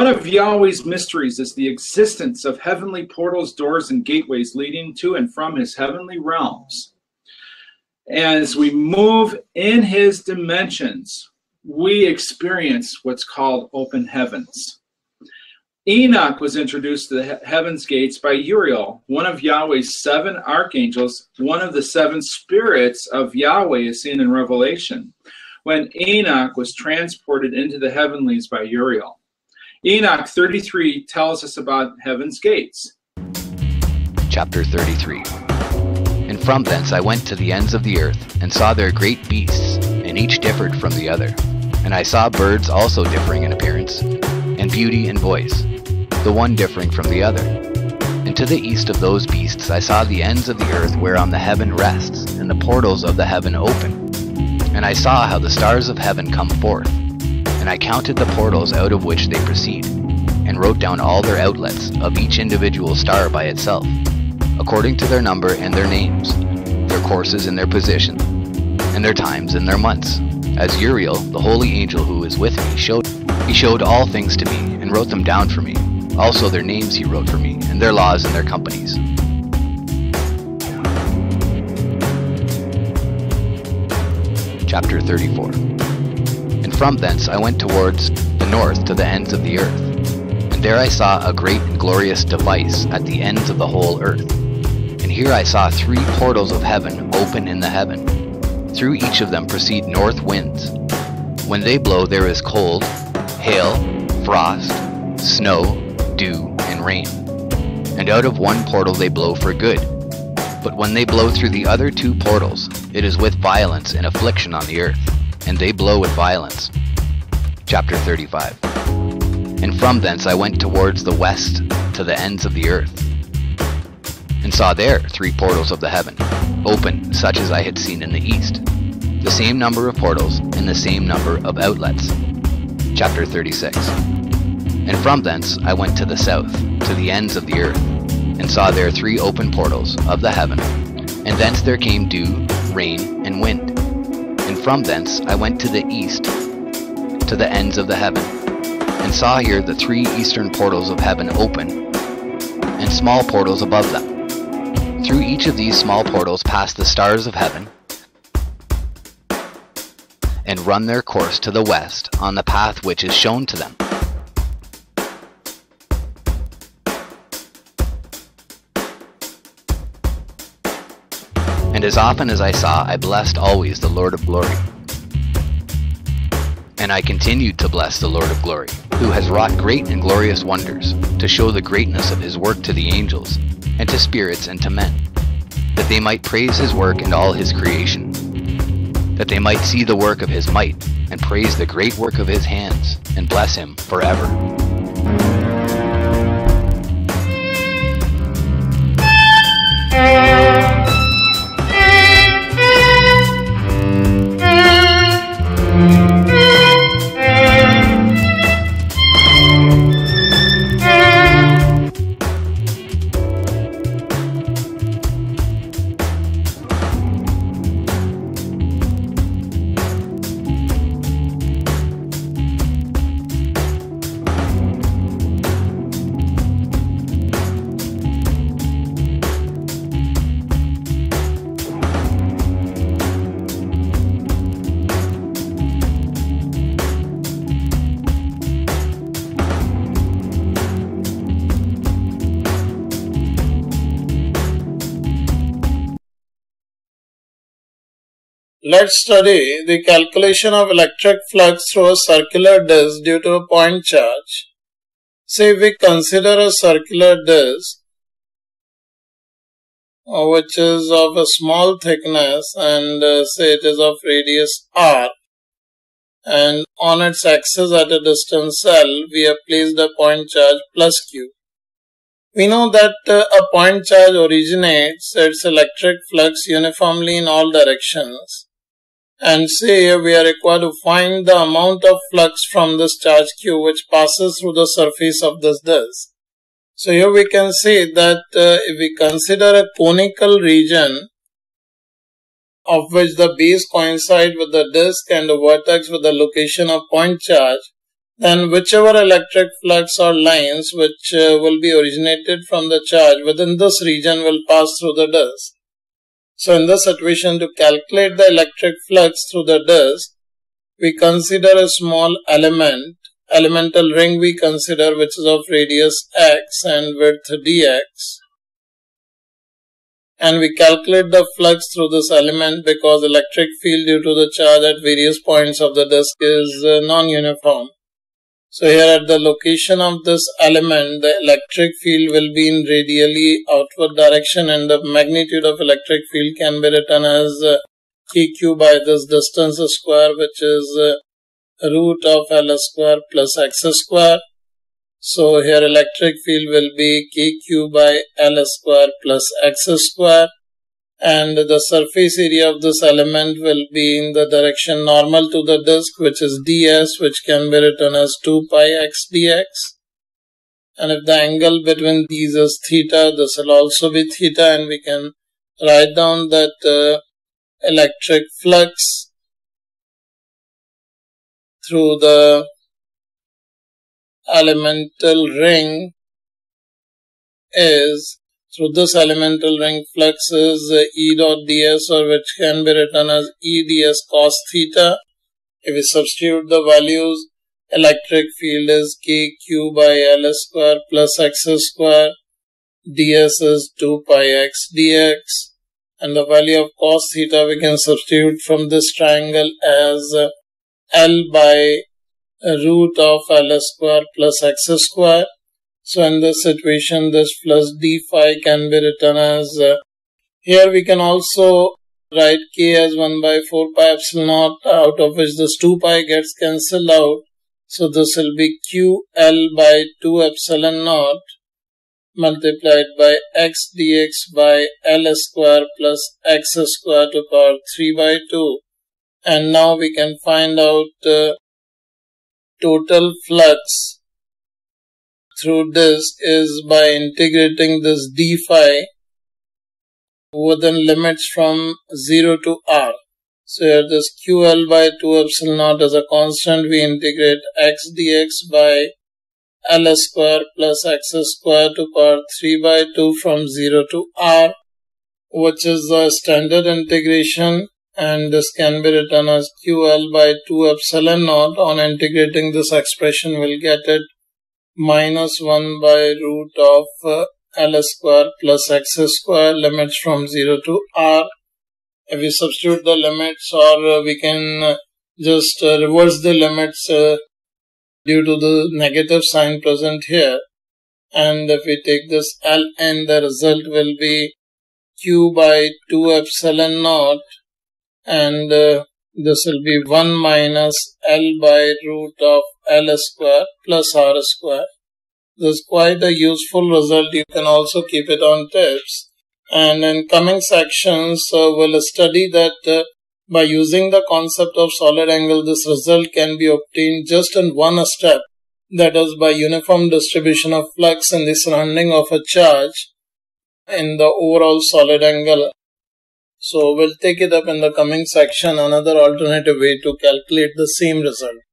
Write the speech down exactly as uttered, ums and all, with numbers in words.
One of Yahweh's mysteries is the existence of heavenly portals, doors, and gateways leading to and from his heavenly realms. As we move in his dimensions, we experience what's called open heavens. Enoch was introduced to the heavens gates by Uriel, one of Yahweh's seven archangels, one of the seven spirits of Yahweh as seen in Revelation, when Enoch was transported into the heavenlies by Uriel. Enoch thirty-three tells us about heaven's gates. Chapter thirty-three. And from thence I went to the ends of the earth, and saw there great beasts, and each differed from the other. And I saw birds also differing in appearance, and beauty and voice, the one differing from the other. And to the east of those beasts I saw the ends of the earth whereon the heaven rests, and the portals of the heaven open. And I saw how the stars of heaven come forth. And I counted the portals out of which they proceed, and wrote down all their outlets of each individual star by itself, according to their number and their names, their courses and their position, and their times and their months. As Uriel, the holy angel who is with me, showed, he showed all things to me, and wrote them down for me. Also their names he wrote for me, and their laws and their companies. Chapter thirty-four. From thence I went towards the north to the ends of the earth, and there I saw a great and glorious device at the ends of the whole earth. And here I saw three portals of heaven open in the heaven. Through each of them proceed north winds. When they blow there is cold, hail, frost, snow, dew, and rain. And out of one portal they blow for good. But when they blow through the other two portals, it is with violence and affliction on the earth. And they blow with violence. Chapter thirty-five. And from thence I went towards the west to the ends of the earth, and saw there three portals of the heaven, open such as I had seen in the east, the same number of portals and the same number of outlets. Chapter thirty-six. And from thence I went to the south, to the ends of the earth, and saw there three open portals of the heaven, and thence there came dew, rain, and wind. And from thence I went to the east, to the ends of the heaven, and saw here the three eastern portals of heaven open, and small portals above them. Through each of these small portals pass the stars of heaven, and run their course to the west on the path which is shown to them. And as often as I saw, I blessed always the Lord of glory. And I continued to bless the Lord of glory, who has wrought great and glorious wonders, to show the greatness of his work to the angels, and to spirits and to men, that they might praise his work and all his creation, that they might see the work of his might, and praise the great work of his hands, and bless him forever. Let's study the calculation of electric flux through a circular disk due to a point charge. Say we consider a circular disk which is of a small thickness and uh, say it is of radius r, and on its axis at a distance L we have placed a point charge plus Q. We know that uh, a point charge originates its electric flux uniformly in all directions. And say we are required to find the amount of flux from this charge Q which passes through the surface of this disk. So here we can say that uh, if we consider a conical region of which the base coincides with the disk and the vertex with the location of point charge, and whichever electric flux or lines which uh, will be originated from the charge within this region will pass through the disk. So in this situation, to calculate the electric flux through the disk, we consider a small element, elemental ring we consider, which is of radius x and width dx. And we calculate the flux through this element because electric field due to the charge at various points of the disk is uh, non-uniform. So here at the location of this element, the electric field will be in radially outward direction, and the magnitude of electric field can be written as uh, Q Q by this distance square, which is uh, root of L square plus X square. So here electric field will be Q Q by L square plus X square, and the surface area of this element will be in the direction normal to the disk, which is ds, which can be written as two pi x dx. And if the angle between these is theta, this will also be theta, and we can write down that uh, electric flux through the elemental ring is, through this elemental ring flux is E dot ds, or which can be written as E ds cos theta. If we substitute the values, electric field is K Q by L square plus X square, ds is two pi x dx, and the value of cos theta we can substitute from this triangle as L by root of L square plus X square. So in this situation, this plus d phi can be written as, uh, here we can also write k as one by four pi epsilon naught, out of which this two pi gets cancelled out. So this will be Q L by two epsilon naught multiplied by X dx by L square plus X square to power three by two. And now we can find out uh, total flux through disk is by integrating this d phi within limits from zero to r. So here this Q L by two epsilon naught is a constant. We integrate X dx by L square plus X square to power three by two from zero to r, which is the standard integration. And this can be written as Q L by two epsilon naught. On integrating this expression, we'll get it minus one by root of uh, L square plus X square, limits from zero to r. If we substitute the limits, or uh, we can uh, just uh, reverse the limits uh, due to the negative sign present here. And if we take this ln, the result will be Q by two epsilon naught. And uh, this will be one minus L by root of L square plus R square. This is quite a useful result. You can also keep it on tips. And in coming sections, uh, we'll study that uh, by using the concept of solid angle, this result can be obtained just in one step. That is, by uniform distribution of flux in the surrounding of a charge in the overall solid angle. So we'll take it up in the coming section, another alternative way to calculate the same result.